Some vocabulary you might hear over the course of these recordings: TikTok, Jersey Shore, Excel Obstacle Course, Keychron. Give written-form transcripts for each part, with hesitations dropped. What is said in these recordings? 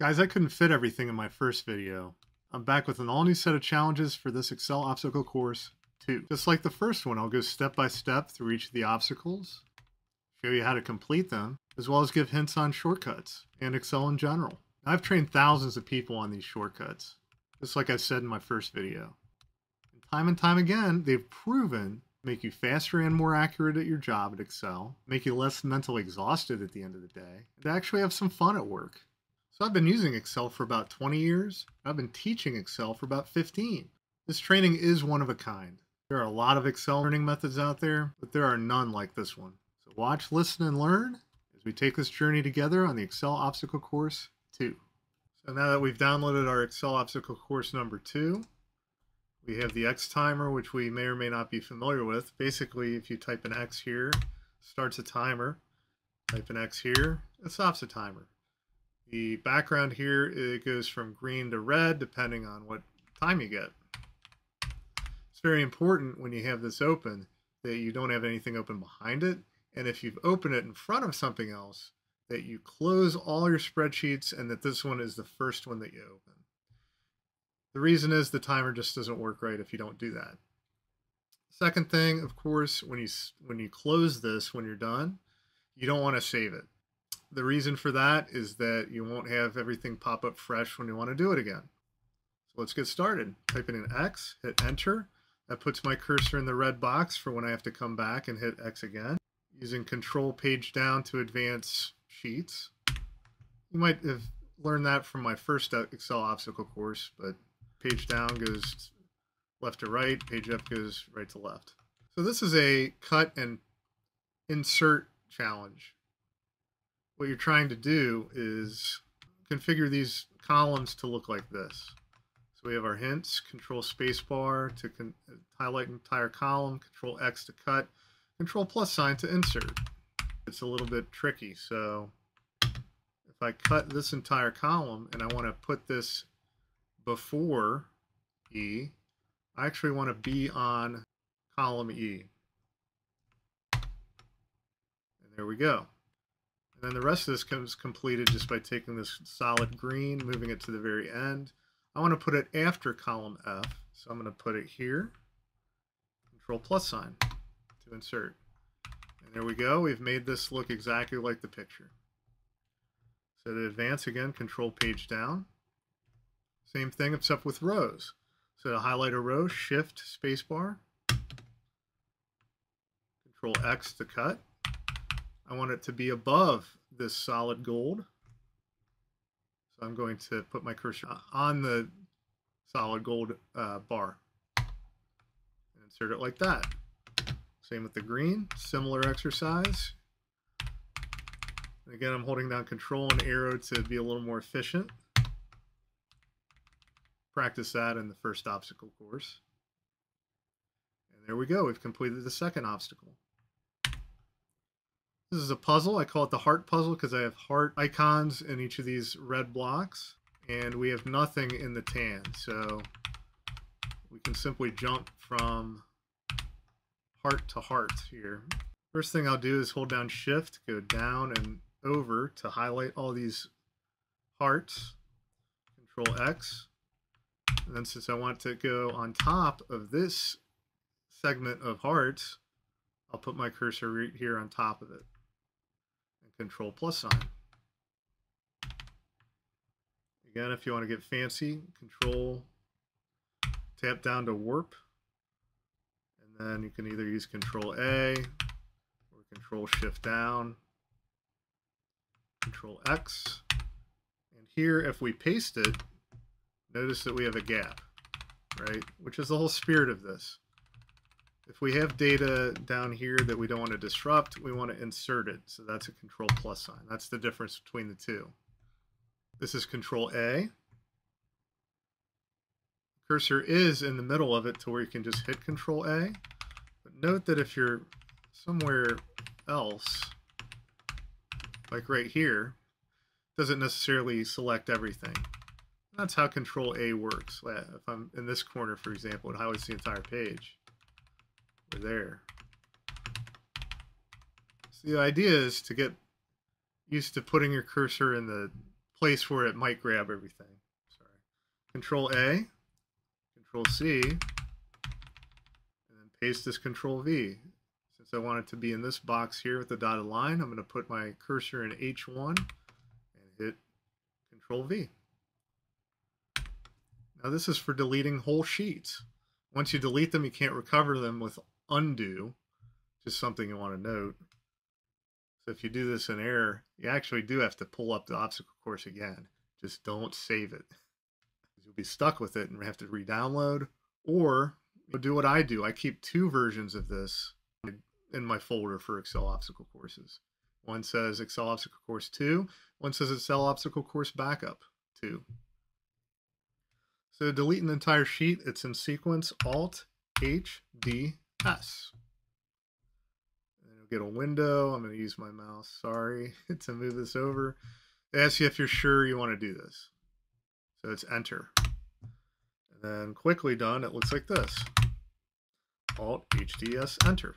Guys, I couldn't fit everything in my first video. I'm back with an all new set of challenges for this Excel Obstacle Course 2. Just like the first one, I'll go step by step through each of the obstacles, show you how to complete them, as well as give hints on shortcuts and Excel in general. I've trained thousands of people on these shortcuts, just like I said in my first video. And time again, they've proven to make you faster and more accurate at your job at Excel, make you less mentally exhausted at the end of the day, and actually have some fun at work. So I've been using Excel for about 20 years. I've been teaching Excel for about 15. This training is one of a kind. There are a lot of Excel learning methods out there, but there are none like this one. So watch, listen, and learn as we take this journey together on the Excel Obstacle Course 2. So now that we've downloaded our Excel Obstacle Course number 2, we have the X timer, which we may or may not be familiar with. Basically, if you type an X here, it starts a timer. Type an X here, it stops a timer. The background here, it goes from green to red, depending on what time you get. It's very important when you have this open that you don't have anything open behind it. And if you've opened it in front of something else, that you close all your spreadsheets and that this one is the first one that you open. The reason is the timer just doesn't work right if you don't do that. Second thing, of course, when you close this, when you're done, you don't want to save it. The reason for that is that you won't have everything pop up fresh when you want to do it again. So let's get started. Type in an X, hit enter. That puts my cursor in the red box for when I have to come back and hit X again. Using control page down to advance sheets. You might have learned that from my first Excel obstacle course, but page down goes left to right, page up goes right to left. So this is a cut and insert challenge. What you're trying to do is configure these columns to look like this. So we have our hints, control spacebar to highlight entire column, control X to cut, control plus sign to insert. It's a little bit tricky. So if I cut this entire column and I want to put this before E, I actually want to be on column E. And there we go. And then the rest of this comes completed just by taking this solid green, moving it to the very end. I want to put it after column F, so I'm going to put it here. Control plus sign to insert. And there we go. We've made this look exactly like the picture. So to advance again, control page down. Same thing except with rows. So to highlight a row, shift spacebar. Control X to cut. I want it to be above this solid gold. So I'm going to put my cursor on the solid gold bar and insert it like that. Same with the green, similar exercise. And again, I'm holding down control and arrow to be a little more efficient. Practice that in the first obstacle course. And there we go, we've completed the second obstacle. This is a puzzle. I call it the heart puzzle because I have heart icons in each of these red blocks, and we have nothing in the tan. So we can simply jump from heart to heart here. First thing I'll do is hold down shift, go down and over to highlight all these hearts, control X. And then since I want to go on top of this segment of hearts, I'll put my cursor right here on top of it. Control plus sign. Again, if you want to get fancy, control, tap down to warp, and then you can either use control A or control shift down, control X. And here, if we paste it, notice that we have a gap, right? Which is the whole spirit of this. If we have data down here that we don't want to disrupt, we want to insert it. So that's a control plus sign. That's the difference between the two. This is control A. Cursor is in the middle of it to where you can just hit control A. But note that if you're somewhere else, like right here, it doesn't necessarily select everything. That's how control A works. If I'm in this corner, for example, it highlights the entire page. Or there. So the idea is to get used to putting your cursor in the place where it might grab everything. Sorry. Control A, Control C, and then paste this Control V. Since I want it to be in this box here with the dotted line, I'm going to put my cursor in H1 and hit Control V. Now this is for deleting whole sheets. Once you delete them, you can't recover them with undo. Just something you want to note. So if you do this in error, you actually do have to pull up the obstacle course again. Just don't save it. You'll be stuck with it and have to re-download, or do what I do. I keep two versions of this in my folder for Excel obstacle courses. One says Excel Obstacle Course 2. One says Excel Obstacle Course Backup 2. So to delete an entire sheet, it's in sequence Alt-H-D-S. And you'll get a window. I'm going to use my mouse, sorry, to move this over. It asks you if you're sure you want to do this. So it's Enter. And then quickly done, it looks like this. Alt-H-D-S, Enter.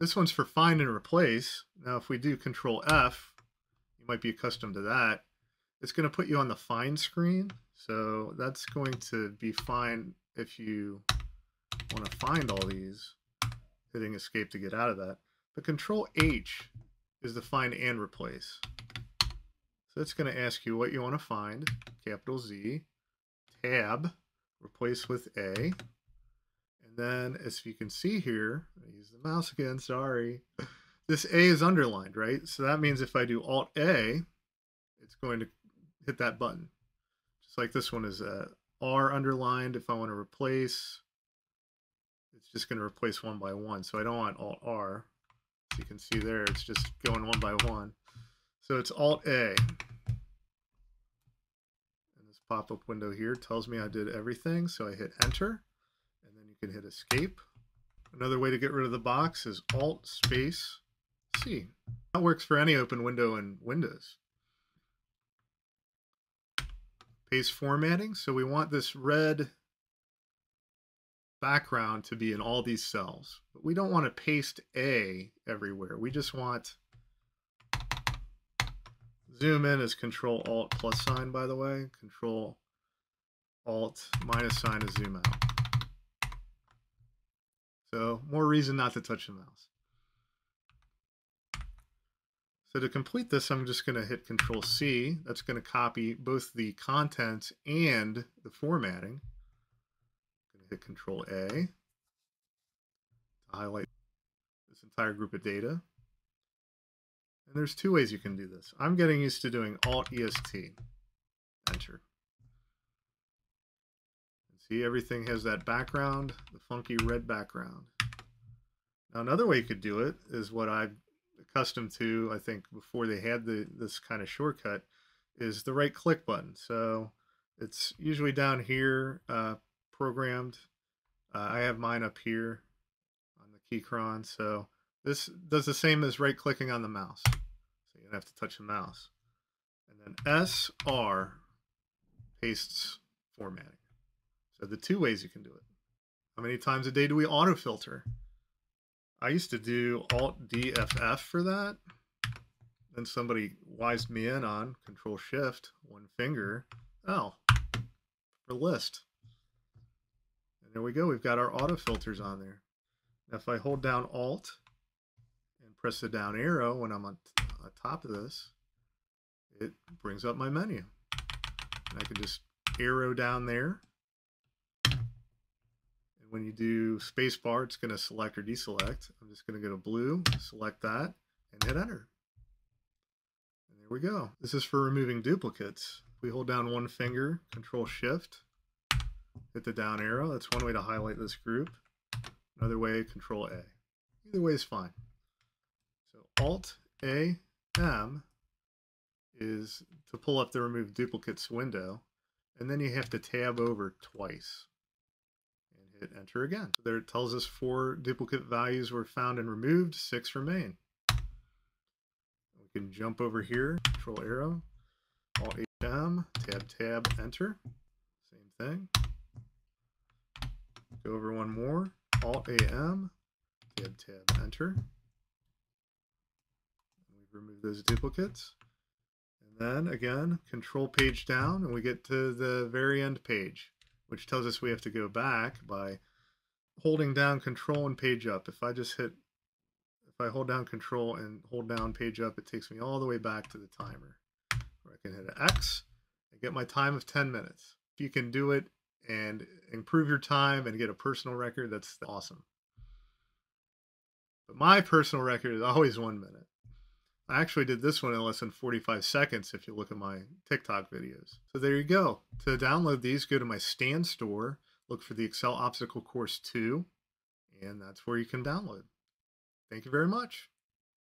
This one's for find and replace. Now if we do Control F, you might be accustomed to that. It's going to put you on the find screen. So that's going to be fine if you want to find all these, hitting escape to get out of that. But Control H is the find and replace. So it's going to ask you what you want to find, capital Z, tab, replace with A. And then as you can see here, I use the mouse again, sorry. This A is underlined, right? So that means if I do Alt A, it's going to hit that button. Just like this one is R underlined. If I want to replace, it's just going to replace one by one. So I don't want Alt R. As you can see there, it's just going one by one. So it's Alt A. And this pop-up window here tells me I did everything. So I hit Enter, and then you can hit Escape. Another way to get rid of the box is Alt space C. That works for any open window in Windows. Base formatting. So we want this red background to be in all these cells, but we don't want to paste A everywhere. We just want zoom in as Control Alt plus sign, by the way, Control Alt minus sign is zoom out. So more reason not to touch the mouse. So to complete this, I'm just going to hit Control C. That's going to copy both the contents and the formatting. I'm going to hit Control A to highlight this entire group of data. And there's two ways you can do this. I'm getting used to doing Alt EST, Enter. And see, everything has that background, the funky red background. Now another way you could do it is what I've accustomed to, I think, before they had this kind of shortcut, is the right click button. So it's usually down here programmed. I have mine up here on the Keychron. So this does the same as right clicking on the mouse. So you don't have to touch the mouse. And then SR pastes formatting. So the two ways you can do it. How many times a day do we auto filter? I used to do Alt DFF for that. Then somebody wised me in on Control Shift, one finger, L for list. And there we go. We've got our auto filters on there. Now, if I hold down Alt and press the down arrow when I'm on top of this, it brings up my menu. And I can just arrow down there. When you do spacebar, it's going to select or deselect. I'm just going to go to blue, select that, and hit Enter. And there we go. This is for removing duplicates. We hold down one finger, Control Shift, hit the down arrow. That's one way to highlight this group. Another way, Control A. Either way is fine. So Alt A M is to pull up the Remove Duplicates window, and then you have to tab over twice. Hit Enter again. There it tells us 4 duplicate values were found and removed, 6 remain. We can jump over here, Control arrow, Alt HM, tab, tab, Enter. Same thing. Go over one more, Alt AM, tab, tab, Enter. We've removed those duplicates. And then again, control page down, and we get to the very end page, which tells us we have to go back by holding down control and page up. If I hold down control and hold down page up, it takes me all the way back to the timer, where I can hit X and get my time of 10 minutes. If you can do it and improve your time and get a personal record, that's awesome. But my personal record is always 1 minute. I actually did this one in less than 45 seconds if you look at my TikTok videos. So there you go. To download these, go to my Stan store, look for the Excel Obstacle Course 2, and that's where you can download. Thank you very much.